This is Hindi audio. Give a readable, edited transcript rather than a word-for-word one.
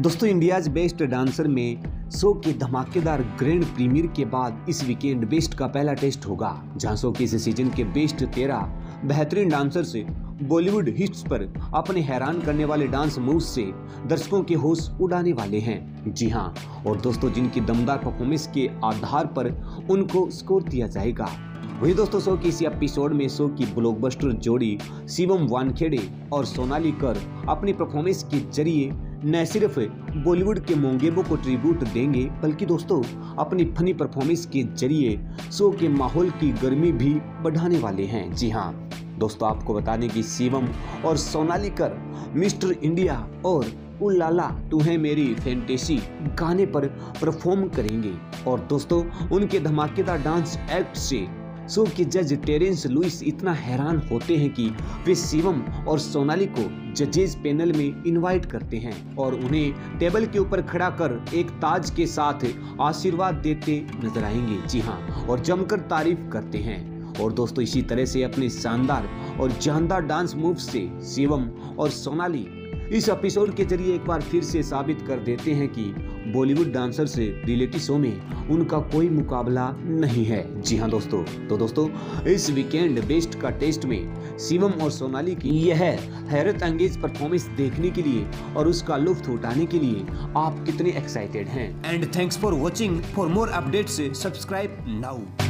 दोस्तों इंडियाज बेस्ट डांसर में शो के धमाकेदार ग्रैंड प्रीमियर के बाद इस वीकेंड बेस्ट का पहला टेस्ट होगा, जहां शो के इस सीजन के बेस्ट 13 बेहतरीन डांसर से बॉलीवुड हिट्स पर अपने हैरान करने वाले डांस मूव्स से दर्शकों के होश उड़ाने वाले हैं। जी हां, और दोस्तों जिनकी दमदार परफॉर्मेंस के आधार पर उनको स्कोर दिया जाएगा। वही दोस्तों शो के इसी एपिसोड में शो की ब्लॉकबस्टर जोड़ी शिवम वानखेड़े और सोनाली कर अपनी परफॉर्मेंस के जरिए न सिर्फ बॉलीवुड के मोंगेबो को ट्रिब्यूट देंगे, बल्कि दोस्तों अपनी फनी परफॉर्मेंस के जरिए शो के माहौल की गर्मी भी बढ़ाने वाले हैं। जी हाँ दोस्तों, आपको बताने की शिवम और सोनाली कर मिस्टर इंडिया और उलाला तू है मेरी फैंटेसी गाने पर परफॉर्म करेंगे और दोस्तों उनके धमाकेदार डांस एक्ट से शो के जज टेरेंस लुइस इतना हैरान होते हैं कि वे शिवम और सोनाली को जजेज पैनल में इनवाइट करते हैं और उन्हें टेबल के ऊपर खड़ा कर एक ताज के साथ आशीर्वाद देते नजर आएंगे। जी हाँ, और जमकर तारीफ करते हैं। और दोस्तों इसी तरह से अपने शानदार और जानदार डांस मूव से शिवम और सोनाली इस एपिसोड के जरिए एक बार फिर से साबित कर देते हैं कि बॉलीवुड डांसर से रियलिटी शो में उनका कोई मुकाबला नहीं है। जी हाँ दोस्तों, तो दोस्तों इस वीकेंड बेस्ट का टेस्ट में शिवम और सोनाली की यह हैरत अंगेज परफॉर्मेंस देखने के लिए और उसका लुफ्त उठाने के लिए आप कितने एक्साइटेड हैं? And thanks for watching. For more updates subscribe now.